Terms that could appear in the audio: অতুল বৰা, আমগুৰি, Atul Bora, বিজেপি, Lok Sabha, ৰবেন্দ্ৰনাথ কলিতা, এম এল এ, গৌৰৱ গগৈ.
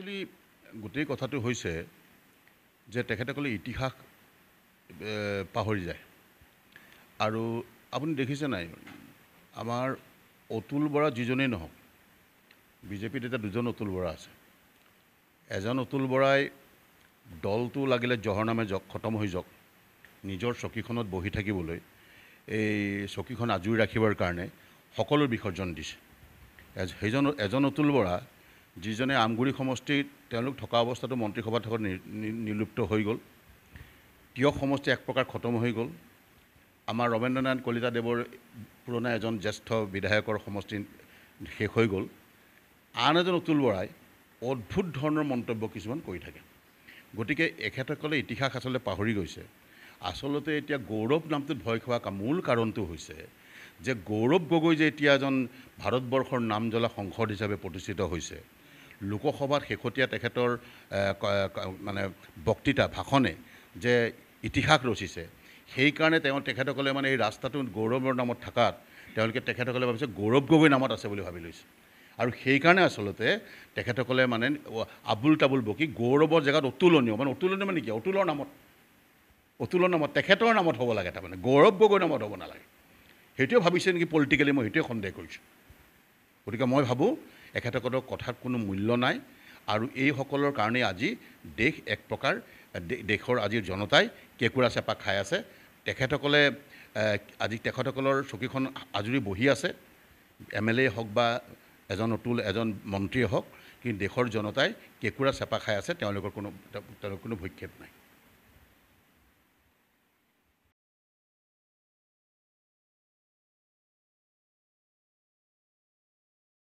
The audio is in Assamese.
Actually, গোটেই কথাটো হৈছে যে তেখেতসকলে ইতিহাস পাহৰি যায় আৰু আপুনি দেখিছে নাই আমাৰ অতুল বৰা যিজনে নহওক বিজেপিৰ এটা দুজন অতুল বৰা আছে এজন অতুল বৰাই দলটো লাগিলে জহৰ নামে জক খতম হৈ জক নিজৰ চকীখনত বহি থাকিবলৈ এই চকীখন আজুৰি ৰাখিবৰ কাৰণে সকলো বিখৰ্জন দিছে এজন অতুল বৰা যিজনে আমগুৰি সমষ্টিত তেওঁলোক থকা অৱস্থাটো মন্ত্ৰীসভাত থকা নিলুপ্ত হৈ গ'ল তিয়ক সমষ্টি এক প্ৰকাৰ খতম হৈ গ'ল আমাৰ ৰবেন্দ্ৰনাথ কলিতা দেৱৰ পুৰণা এজন জ্যেষ্ঠ বিধায়কৰ সমষ্টি শেষ হৈ গ'ল আন এজন অতুল বৰাই অদ্ভুত ধৰণৰ মন্তব্য কিছুমান কৰি থাকে গতিকে এখেতসকলে ইতিহাস আচলতে পাহৰি গৈছে আচলতে এতিয়া গৌৰৱ নামটোত ভয় খোৱা মূল কাৰণটো হৈছে যে গৌৰৱ গগৈ যে এতিয়া এজন ভাৰতবৰ্ষৰ নাম জ্বলা সংসদ হিচাপে প্ৰতিষ্ঠিত হৈছে লোকসভাৰ শেহতীয়া তেখেতৰ মানে বক্তৃতা ভাষণে যে ইতিহাস ৰচিছে সেই কাৰণে তেওঁ তেখেতসকলে মানে এই ৰাস্তাটো গৌৰৱৰ নামত থাকাত তেওঁলোকে তেখেতসকলে ভাবিছে গৌৰৱ গগৈ নামত আছে বুলি ভাবি লৈছে আৰু সেই কাৰণে আচলতে তেখেতসকলে মানে আবুল তাবুল বকি গৌৰৱৰ জেগাত অতুলনীয় মানে কি অতুলৰ নামত তেখেতৰ নামত হ'ব লাগে তাৰমানে গৌৰৱ গগৈ নামত হ'ব নালাগে সেইটোৱে ভাবিছে নেকি পলিটিকেলি মই সেইটোৱে সন্দেহ কৰিছোঁ গতিকে মই ভাবোঁ এখেতসকলৰ কথাত কোনো মূল্য নাই আৰু এইসকলৰ কাৰণে আজি দেশ এক প্ৰকাৰ দেশৰ আজিৰ জনতাই কেঁকুৰা চেপা খাই আছে তেখেতসকলে আজি তেখেতসকলৰ চকীখন আজৰি বহি আছে এম এল এ হওক বা এজন অতুল এজন মন্ত্ৰীয়ে হওক কিন্তু দেশৰ জনতাই কেঁকুৰা চেপা খাই আছে তেওঁলোকৰ কোনো ভক্ষেপ নাই